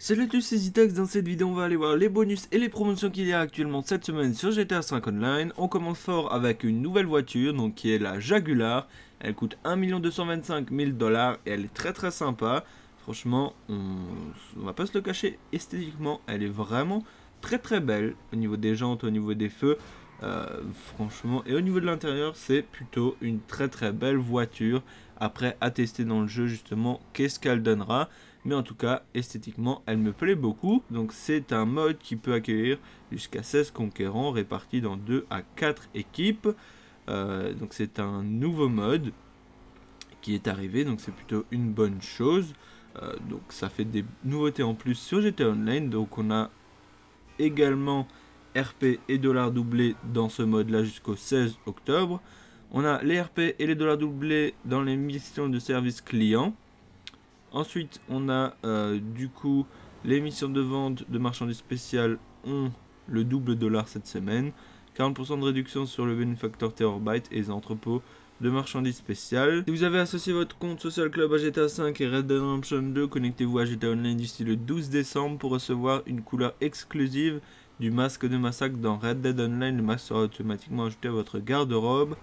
Salut à tous, c'est ZeAtaX. Dans cette vidéo on va aller voir les bonus et les promotions qu'il y a actuellement cette semaine sur GTA 5 Online. On commence fort avec une nouvelle voiture donc qui est la Jagular. Elle coûte 1 225 000 $, et elle est très sympa. Franchement on va pas se le cacher, esthétiquement elle est vraiment très belle. Au niveau des jantes, au niveau des feux, franchement, et au niveau de l'intérieur c'est plutôt une très belle voiture. Après à tester dans le jeu justement qu'est-ce qu'elle donnera, mais en tout cas esthétiquement elle me plaît beaucoup. Donc c'est un mode qui peut accueillir jusqu'à 16 conquérants répartis dans 2 à 4 équipes. Donc c'est un nouveau mode qui est arrivé, donc c'est plutôt une bonne chose. Donc ça fait des nouveautés en plus sur GTA Online. Donc on a également RP et dollars doublés dans ce mode là jusqu'au 16 octobre. On a les RP et les dollars doublés dans les missions de service client. Ensuite on a du coup les missions de vente de marchandises spéciales ont le double dollar cette semaine. 40% de réduction sur le Benefactor Terrorbyte et les entrepôts de marchandises spéciales. Si vous avez associé votre compte Social Club à GTA 5 et Red Dead Redemption 2, connectez-vous à GTA Online d'ici le 12 décembre pour recevoir une couleur exclusive du masque de massacre dans Red Dead Online. Le masque sera automatiquement ajouté à votre garde-robe.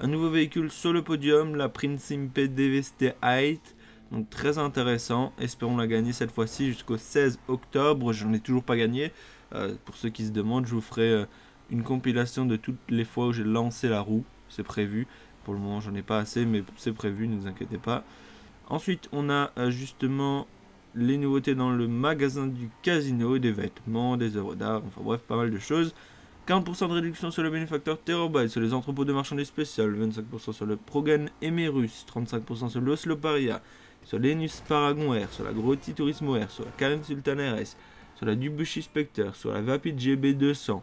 Un nouveau véhicule sur le podium, la Prince Impé Dévest Height. Donc très intéressant, espérons la gagner cette fois-ci jusqu'au 16 octobre, j'en ai toujours pas gagné. Pour ceux qui se demandent, je vous ferai une compilation de toutes les fois où j'ai lancé la roue, c'est prévu. Pour le moment j'en ai pas assez, mais c'est prévu, ne vous inquiétez pas. Ensuite on a justement les nouveautés dans le magasin du casino, des vêtements, des œuvres d'art, enfin bref pas mal de choses. 40% de réduction sur le Benefactor Terrorbyte, sur les entrepôts de marchandises spéciales, 25% sur le Progen Emerus, 35% sur le Sloparia, sur les Nisrel Eggy, sur la Grotti Turismo Air, sur la Karen Sultan RS, sur la Dubushi Specter, sur la Vapid GB200,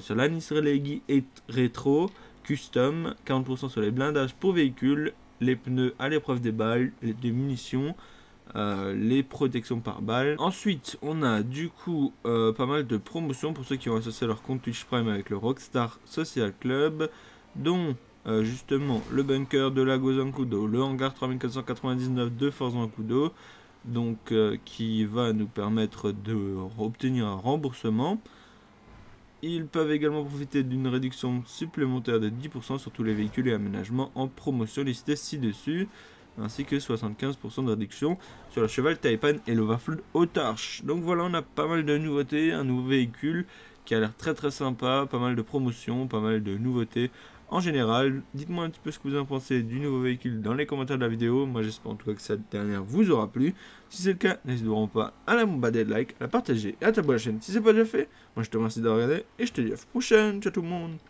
sur la Nisrel Eggy Retro Custom, 40% sur les blindages pour véhicules, les pneus à l'épreuve des balles, des munitions, les protections par balles. Ensuite on a du coup pas mal de promotions pour ceux qui ont associé leur compte Twitch Prime avec le Rockstar Social Club, dont justement le bunker de la Gozankudo, le hangar 3499 de Fort Zancudo, donc qui va nous permettre de obtenir un remboursement. Ils peuvent également profiter d'une réduction supplémentaire de 10% sur tous les véhicules et aménagements en promotion listés ci-dessus, ainsi que 75% de réduction sur le cheval Taipan et le waffle Autarche. Donc voilà, on a pas mal de nouveautés, un nouveau véhicule qui a l'air très sympa, pas mal de promotions, pas mal de nouveautés en général. Dites-moi un petit peu ce que vous en pensez du nouveau véhicule dans les commentaires de la vidéo. Moi j'espère en tout cas que cette dernière vous aura plu. Si c'est le cas, n'hésitez pas à la bombarder de like, à la partager et à t'abonner à la chaîne si c'est pas déjà fait. Moi je te remercie d'avoir regardé et je te dis à la prochaine, ciao tout le monde.